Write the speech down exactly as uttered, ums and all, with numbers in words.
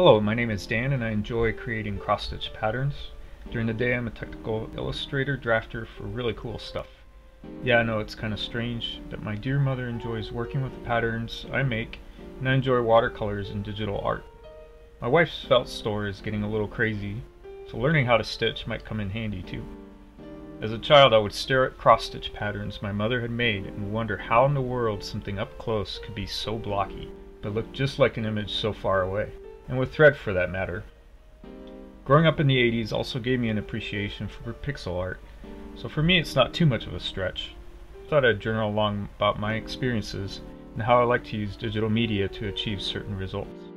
Hello, my name is Dan and I enjoy creating cross-stitch patterns. During the day I'm a technical illustrator drafter for really cool stuff. Yeah, I know it's kind of strange that my dear mother enjoys working with the patterns I make and I enjoy watercolors and digital art. My wife's felt store is getting a little crazy, so learning how to stitch might come in handy too. As a child I would stare at cross-stitch patterns my mother had made and wonder how in the world something up close could be so blocky, but looked just like an image so far away. And with thread for that matter. Growing up in the eighties also gave me an appreciation for pixel art, so for me it's not too much of a stretch. I thought I'd journal along about my experiences and how I like to use digital media to achieve certain results.